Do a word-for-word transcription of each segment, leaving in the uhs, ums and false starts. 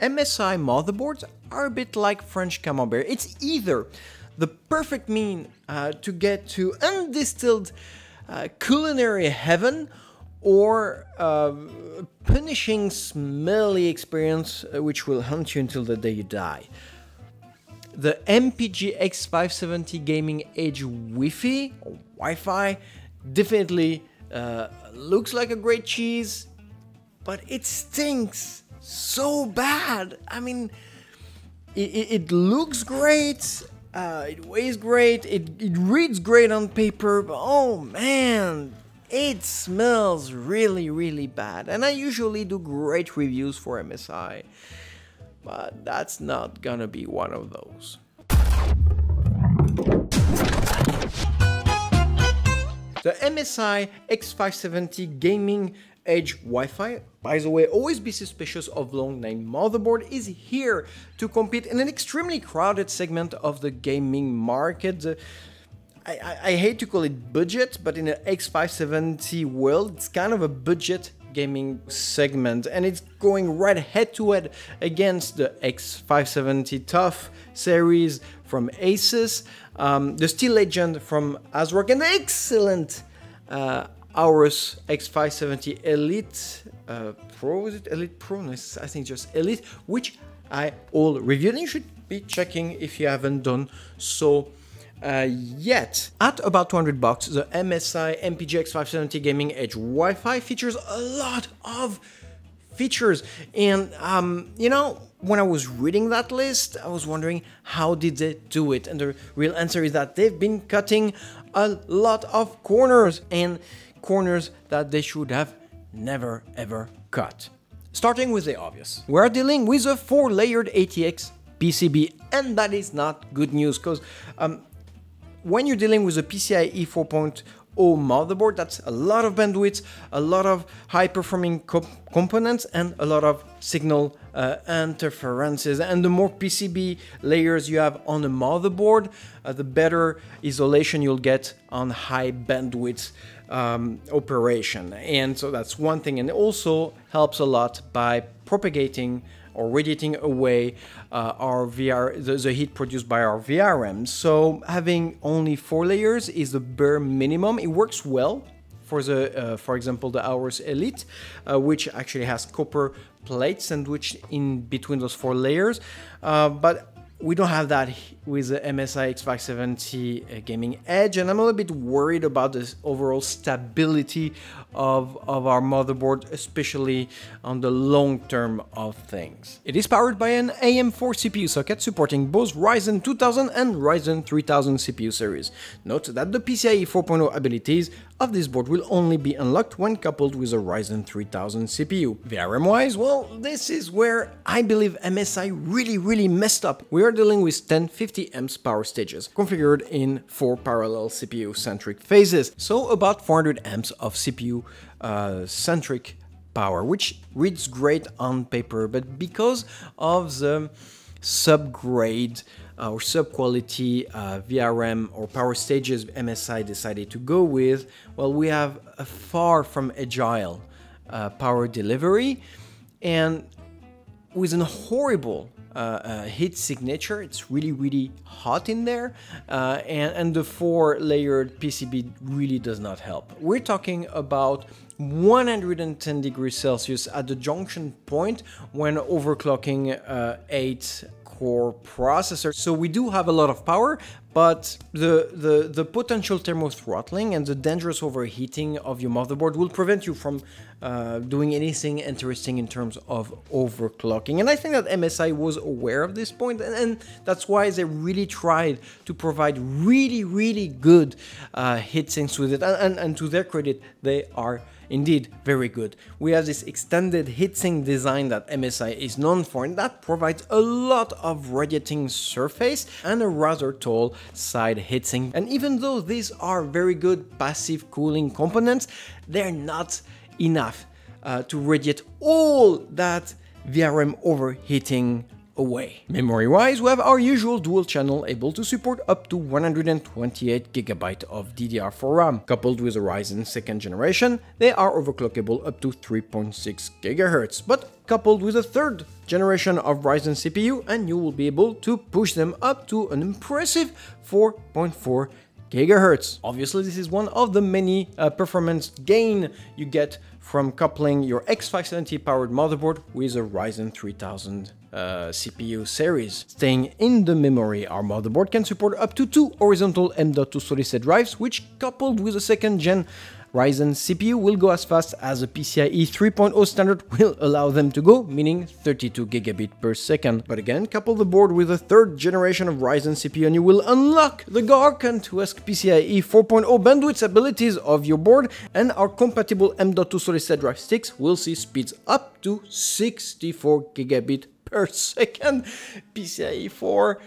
M S I motherboards are a bit like French camembert. It's either the perfect mean uh, to get to undistilled uh, culinary heaven, or uh, punishing smelly experience uh, which will haunt you until the day you die. The M P G X five seventy Gaming Edge Wi-Fi, or Wi-Fi, definitely uh, looks like a great cheese, but it stinks so bad. I mean, it, it looks great, uh, it weighs great, it, it reads great on paper, but oh man, it smells really, really bad. And I usually do great reviews for M S I, but that's not gonna be one of those. The M S I X five seventy Gaming Edge Wi-Fi, by the way, always be suspicious of long name motherboard, is here to compete in an extremely crowded segment of the gaming market. The I, I hate to call it budget, but in an X five seventy world, it's kind of a budget gaming segment, and it's going right head to head against the X five seventy TUF series from ASUS, um, the Steel Legend from ASRock, and the excellent uh, Aorus X five seventy Elite uh, Pro, is it Elite Pro? No, I think just Elite, which I all reviewed, and you should be checking if you haven't done so Uh, yet. At about two hundred bucks, the M S I M P G X five seventy Gaming Edge Wi-Fi features a lot of features, and um, you know, when I was reading that list, I was wondering how did they do it, and the real answer is that they've been cutting a lot of corners, and corners that they should have never ever cut. Starting with the obvious, we're dealing with a four-layered A T X P C B, and that is not good news, because um, when you're dealing with a PCIe four point oh motherboard, that's a lot of bandwidth, a lot of high-performing co components, and a lot of signal uh, interferences. And the more P C B layers you have on a motherboard, uh, the better isolation you'll get on high bandwidth um, operation. And so that's one thing, and it also helps a lot by propagating or radiating away uh, our V R, the, the heat produced by our V R M. So having only four layers is the bare minimum. It works well for the, uh, for example, the Aorus Elite, uh, which actually has copper plates sandwiched in between those four layers. Uh, but we don't have that with the M S I X five seventy Gaming Edge, and I'm a little bit worried about the overall stability of, of our motherboard, especially on the long term of things. It is powered by an A M four C P U socket supporting both Ryzen two thousand and Ryzen three thousand C P U series. Note that the PCIe four point oh abilities of this board will only be unlocked when coupled with a Ryzen three thousand C P U. V R M-wise, well, this is where I believe M S I really, really messed up. We are dealing with ten fifty amps power stages, configured in four parallel C P U-centric phases, so about four hundred amps of C P U-centric uh, power, which reads great on paper, but because of the subgrade uh, or sub-quality uh, V R M or power stages M S I decided to go with, well, we have a far from agile uh, power delivery, and with an horrible uh, uh, heat signature. It's really, really hot in there, uh, and, and the four-layered P C B really does not help. We're talking about one hundred ten degrees Celsius at the junction point when overclocking uh, eight core processor. So we do have a lot of power, but the, the, the potential thermal throttling and the dangerous overheating of your motherboard will prevent you from uh, doing anything interesting in terms of overclocking. And I think that M S I was aware of this point, and, and that's why they really tried to provide really, really good uh, heat sinks with it. And, and, and to their credit, they are indeed very good. We have this extended heatsink design that M S I is known for, and that provides a lot of radiating surface and a rather tall side heatsink. And even though these are very good passive cooling components, they're not enough uh, to radiate all that V R M overheating away. Memory-wise, we have our usual dual channel able to support up to one hundred twenty-eight gigabytes of D D R four RAM. Coupled with a Ryzen second generation, they are overclockable up to three point six gigahertz, but coupled with a third generation of Ryzen C P U, and you will be able to push them up to an impressive four point four gigahertz. Obviously, this is one of the many uh, performance gain you get from coupling your X five seventy powered motherboard with a Ryzen three thousand uh, C P U series. Staying in the memory, our motherboard can support up to two horizontal M dot two solid-state drives, which coupled with a second-gen Ryzen C P U will go as fast as a P C I E three point oh standard will allow them to go, meaning thirty-two gigabits per second. But again, couple the board with a third generation of Ryzen C P U and you will unlock the gargantuesque P C I E four point oh bandwidth abilities of your board, and our compatible M dot two solid-state drive sticks will see speeds up to sixty-four gigabits per second. P C I E four,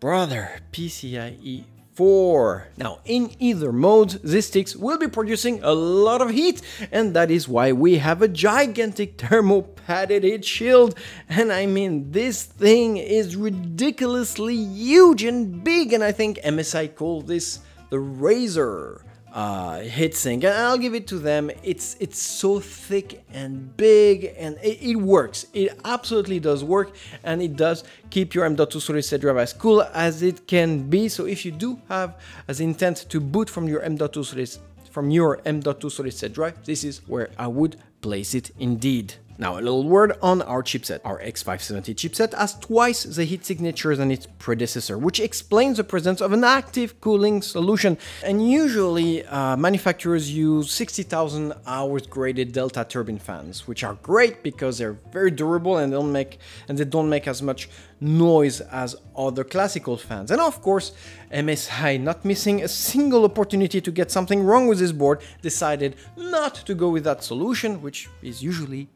brother, P C I E four. Now, in either mode, these sticks will be producing a lot of heat, and that is why we have a gigantic thermal padded heat shield. And I mean, this thing is ridiculously huge and big, and I think M S I called this the Razor uh, heatsink, and I'll give it to them. It's it's so thick and big, and it, it works. It absolutely does work, and it does keep your M dot two solid-state drive as cool as it can be. So if you do have as intent to boot from your M dot two solid from your M dot two solid-state drive, this is where I would place it indeed. Now, a little word on our chipset. Our X five seventy chipset has twice the heat signature than its predecessor, which explains the presence of an active cooling solution. And usually, uh, manufacturers use sixty thousand hours graded delta turbine fans, which are great because they're very durable and they don't make and they don't make as much noise as other classical fans. And of course, M S I, not missing a single opportunity to get something wrong with this board, decided not to go with that solution, which is usually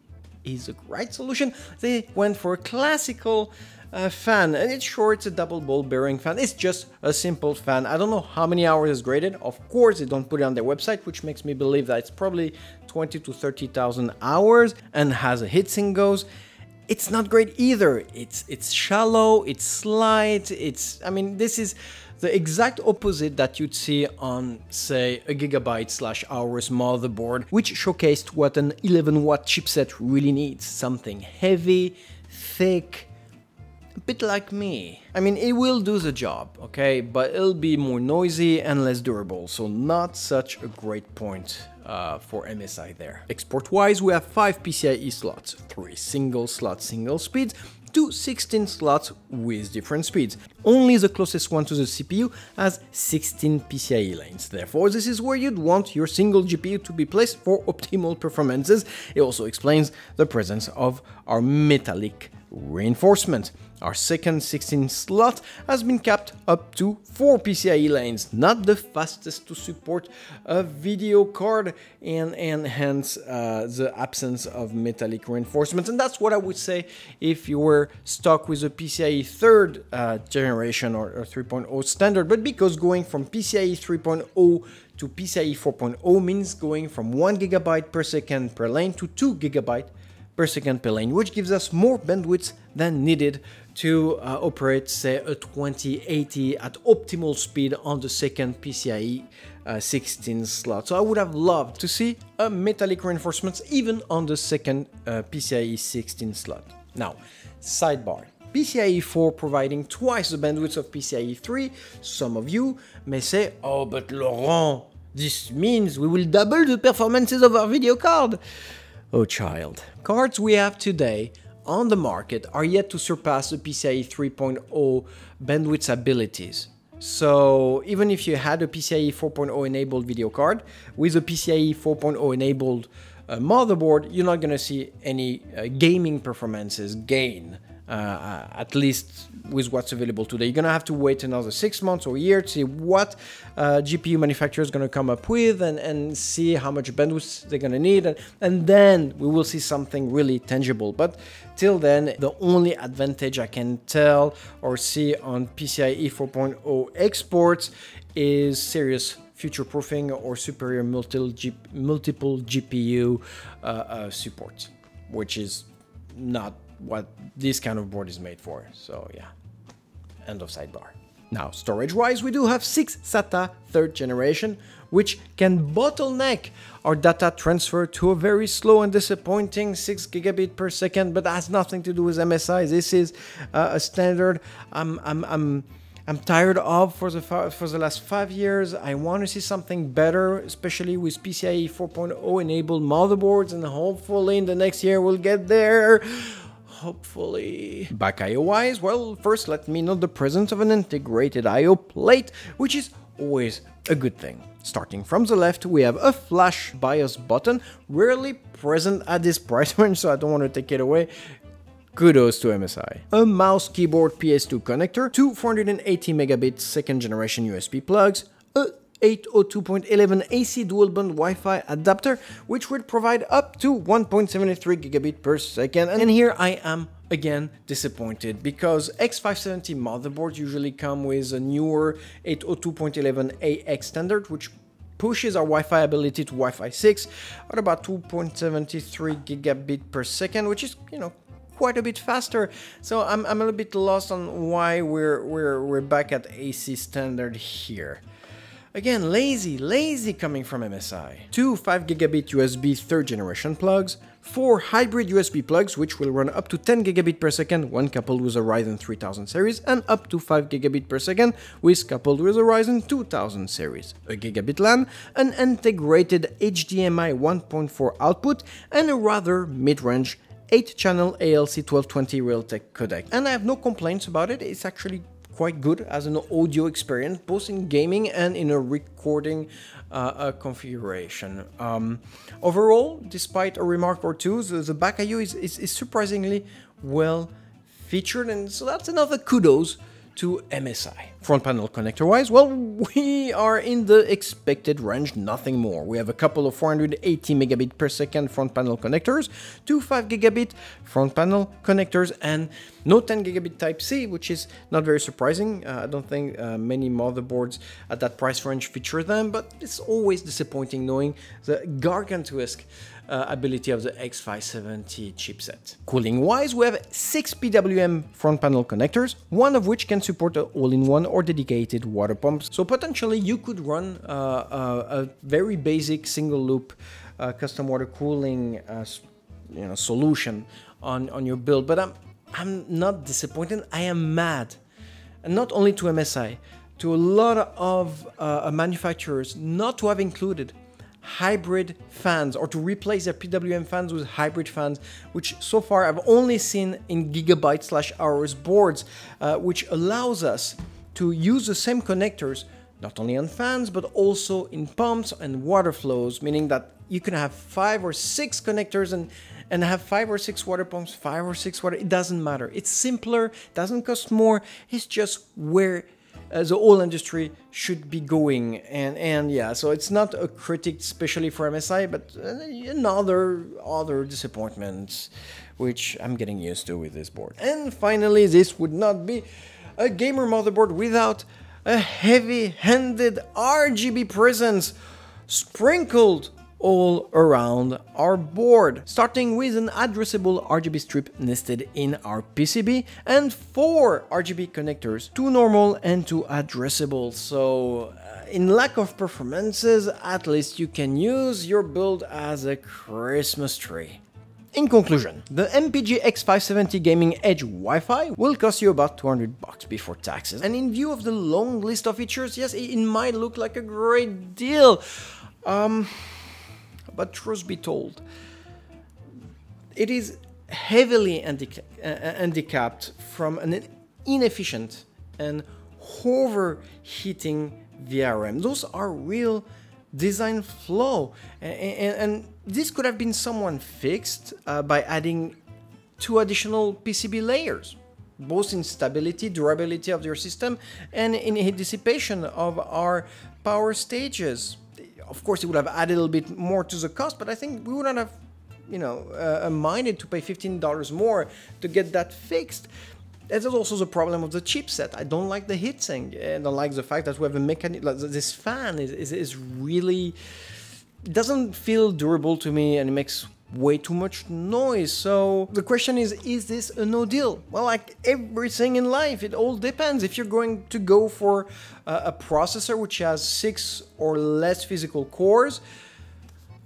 is a great solution. They went for a classical uh, fan, and it's sure it's a double ball bearing fan. It's just a simple fan. I don't know how many hours it's graded. Of course, they don't put it on their website, which makes me believe that it's probably twenty to thirty thousand hours, and has a heatsink goes. It's not great either. It's it's shallow, it's slight, it's, I mean, this is the exact opposite that you'd see on, say, a Gigabyte slash Aorus motherboard, which showcased what an eleven watt chipset really needs. Something heavy, thick, a bit like me. I mean, it will do the job, okay, but it'll be more noisy and less durable, so not such a great point Uh, for M S I there. Export-wise, we have five PCIe slots, three single slot single speeds, to sixteen slots with different speeds. Only the closest one to the C P U has sixteen PCIe lanes. Therefore, this is where you'd want your single G P U to be placed for optimal performances. It also explains the presence of our metallic reinforcement. Our second sixteen slot has been capped up to four PCIe lanes, not the fastest to support a video card, and, and hence uh, the absence of metallic reinforcement. And that's what I would say if you were stuck with a PCIe third uh, generation or, or three point oh standard. But because going from PCIe three point oh to PCIe four point oh means going from one gigabyte per second per lane to two gigabyte per second per lane, which gives us more bandwidth than needed to uh, operate, say, a twenty eighty at optimal speed on the second PCIe uh, sixteen slot. So I would have loved to see a metallic reinforcements even on the second uh, PCIe sixteen slot. Now, sidebar. PCIe four providing twice the bandwidth of PCIe three, some of you may say, oh, but Laurent, this means we will double the performances of our video card. Oh child. Cards we have today on the market are yet to surpass the PCIe three point oh bandwidth abilities. So even if you had a PCIe four point oh enabled video card with a PCIe four point oh enabled uh, motherboard, you're not going to see any uh, gaming performances gain, uh, at least with what's available today. You're going to have to wait another six months or a year to see what uh, G P U manufacturer is going to come up with, and, and see how much bandwidth they're going to need. And, and then we will see something really tangible. But till then, the only advantage I can tell or see on PCIe four point oh exports is serious future-proofing or superior multiple G P U uh, uh, support, which is not what this kind of board is made for. So yeah, end of sidebar. Now, storage-wise, we do have six SATA third generation, which can bottleneck our data transfer to a very slow and disappointing six gigabit per second, but that has nothing to do with M S I. This is uh, a standard I'm, I'm, I'm, I'm tired of for the, for the last five years. I want to see something better, especially with P C I E four point oh enabled motherboards, and hopefully in the next year we'll get there. Hopefully. Back I O-wise, well, first let me note the presence of an integrated I O plate, which is always a good thing. Starting from the left, we have a flash BIOS button, rarely present at this price range, so I don't want to take it away. Kudos to M S I. A mouse, keyboard, P S two connector, two four hundred eighty megabit second generation U S B plugs, a eight oh two dot eleven A C dual band Wi-Fi adapter, which would provide up to one point seven three gigabit per second. And here I am again disappointed, because X five seventy motherboards usually come with a newer eight oh two dot eleven A X standard, which pushes our Wi-Fi ability to Wi-Fi six at about two point seven three gigabit per second, which is, you know, quite a bit faster. So I'm, I'm a little bit lost on why we're, we're, we're back at A C standard here. Again, lazy, lazy coming from M S I. Two five gigabit U S B third generation plugs, four hybrid U S B plugs, which will run up to ten gigabit per second when coupled with a Ryzen three thousand series, and up to five gigabit per second with coupled with a Ryzen two thousand series, a gigabit LAN, an integrated H D M I one point four output, and a rather mid-range eight channel A L C twelve twenty Realtek codec. And I have no complaints about it. It's actually quite good as an audio experience, both in gaming and in a recording uh, uh, configuration. Um, overall, despite a remark or two, the, the back I O is, is, is surprisingly well featured, and so that's another kudos to M S I. Front panel connector-wise, well, we are in the expected range, nothing more. We have a couple of four hundred eighty megabit per second front panel connectors, two five gigabit front panel connectors, and no ten gigabit Type-C, which is not very surprising. Uh, I don't think uh, many motherboards at that price range feature them, but it's always disappointing knowing the gargantuesque Uh, ability of the X five seventy chipset. Cooling-wise, we have six P W M front panel connectors, one of which can support an all-in-one or dedicated water pumps. So potentially you could run uh, uh, a very basic single-loop uh, custom water cooling, uh, you know, solution on on your build. But I'm I'm not disappointed. I am mad, and not only to M S I, to a lot of uh, manufacturers not to have included hybrid fans, or to replace their P W M fans with hybrid fans, which so far I've only seen in Gigabyte slash Aorus boards, uh, which allows us to use the same connectors not only on fans but also in pumps and water flows, meaning that you can have five or six connectors and and have five or six water pumps, five or six water, it doesn't matter. It's simpler, doesn't cost more. It's just where Uh, the whole industry should be going, and and yeah, so it's not a critique especially for M S I, but another other disappointment, which I'm getting used to with this board. And finally, this would not be a gamer motherboard without a heavy-handed R G B presence sprinkled all around our board, starting with an addressable R G B strip nested in our P C B and four R G B connectors, two normal and two addressable. So uh, in lack of performances, at least you can use your build as a Christmas tree. In conclusion, the M P G X five seventy Gaming Edge Wi-Fi will cost you about two hundred bucks before taxes. And in view of the long list of features, yes, it might look like a great deal. Um, But truth be told, it is heavily handic uh, handicapped from an inefficient and overheating V R M. Those are real design flaws, and, and, and this could have been somewhat fixed uh, by adding two additional P C B layers, both in stability, durability of your system, and in heat dissipation of our power stages. Of course, it would have added a little bit more to the cost, but I think we would not have, you know, uh, minded to pay fifteen dollars more to get that fixed. There's also the problem of the chipset. I don't like the heatsink, and I don't like the fact that we have a mechanism. Like this fan is, is, is really, doesn't feel durable to me, and it makes way too much noise. So the question is, is this a no deal? Well, like everything in life, it all depends. If you're going to go for a, a processor which has six or less physical cores,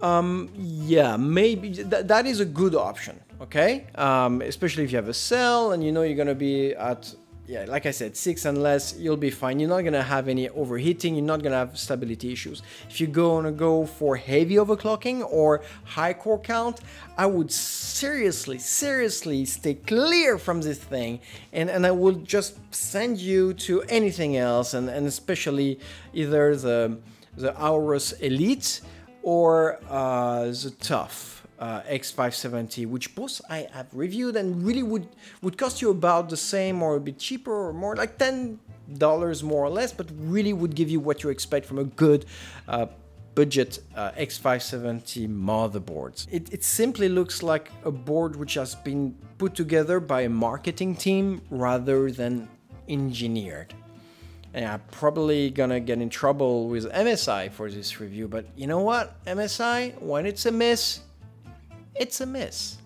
um, yeah, maybe th that is a good option, okay? Um, especially if you have a cell and you know you're gonna be at, yeah, like I said, six and less, you'll be fine. You're not gonna have any overheating, you're not gonna have stability issues. If you're gonna go for heavy overclocking or high core count, I would seriously, seriously stay clear from this thing, and, and I would just send you to anything else, and, and especially either the, the Aorus Elite or uh, the TUF. Uh, X five seventy, which both I have reviewed and really would would cost you about the same or a bit cheaper or more, like ten dollars more or less, but really would give you what you expect from a good uh, budget uh, X five seventy motherboard. It, it simply looks like a board which has been put together by a marketing team rather than engineered. And I'm probably gonna get in trouble with M S I for this review, but you know what, M S I, when it's a miss, it's a miss.